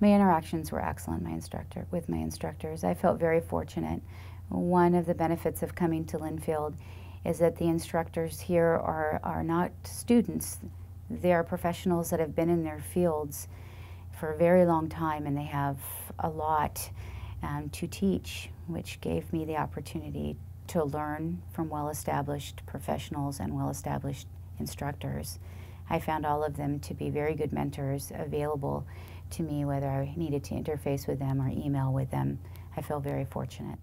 My interactions were excellent with my instructors. I felt very fortunate. One of the benefits of coming to Linfield is that the instructors here are not students. They are professionals that have been in their fields for a very long time, and they have a lot to teach, which gave me the opportunity to learn from well-established professionals and well-established instructors. I found all of them to be very good mentors available to me, whether I needed to interface with them or email with them. I feel very fortunate.